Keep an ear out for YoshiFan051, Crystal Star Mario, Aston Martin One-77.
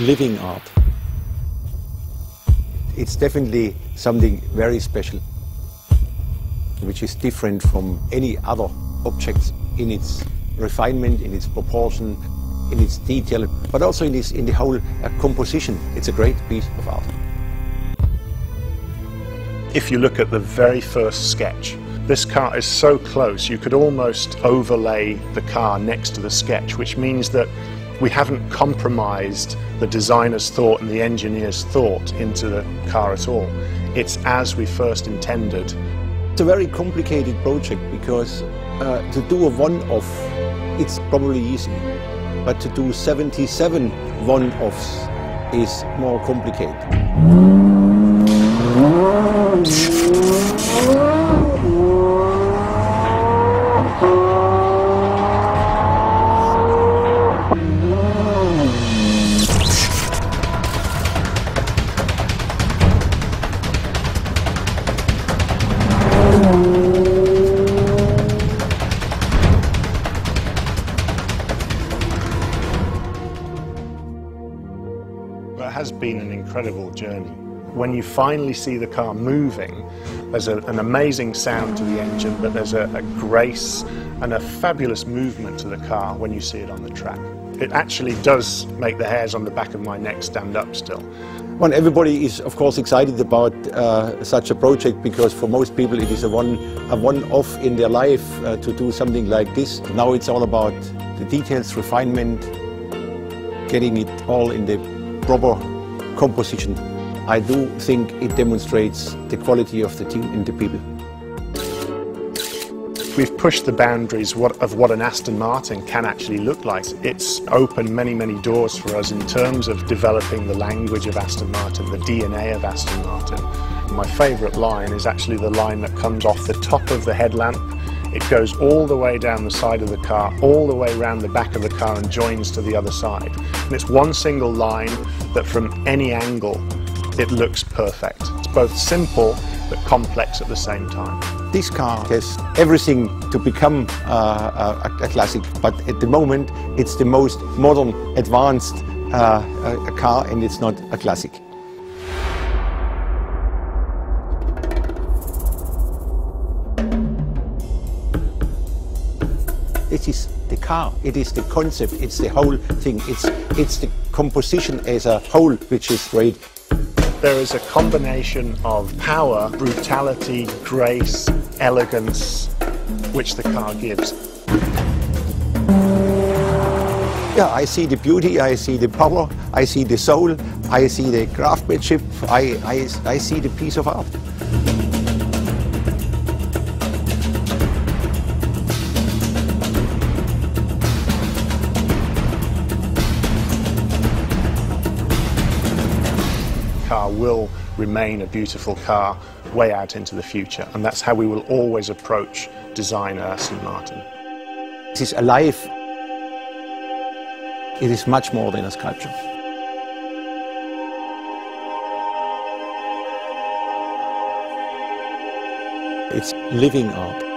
living art. It's definitely something very special, which is different from any other objects in its refinement, in its proportion, in its detail, but also in the whole composition. It's a great piece of art. If you look at the very first sketch, this car is so close you could almost overlay the car next to the sketch, which means that we haven't compromised the designer's thought and the engineer's thought into the car at all. It's as we first intended. It's a very complicated project because to do a one-off, it's probably easy. But to do 77 one-offs is more complicated. It has been an incredible journey. When you finally see the car moving, there's an amazing sound to the engine, but there's a grace and a fabulous movement to the car when you see it on the track. It actually does make the hairs on the back of my neck stand up still. Well, everybody is of course excited about such a project, because for most people it is a one-off in their life to do something like this. Now it's all about the details, refinement, getting it all in the proper composition. I do think it demonstrates the quality of the team and the people. We've pushed the boundaries of what an Aston Martin can actually look like. It's opened many, many doors for us in terms of developing the language of Aston Martin, the DNA of Aston Martin. My favourite line is actually the line that comes off the top of the headlamp. It goes all the way down the side of the car, all the way around the back of the car and joins to the other side. And it's one single line that from any angle, it looks perfect. It's both simple but complex at the same time. This car has everything to become a classic, but at the moment it's the most modern, advanced a car, and it's not a classic. It is the car, it is the concept, it's the whole thing, it's the composition as a whole which is great. There is a combination of power, brutality, grace, elegance, which the car gives. Yeah, I see the beauty, I see the power, I see the soul, I see the craftsmanship, I see the piece of art. Car will remain a beautiful car way out into the future, and that's how we will always approach design at Aston Martin. It is alive. It is much more than a sculpture. It's living art.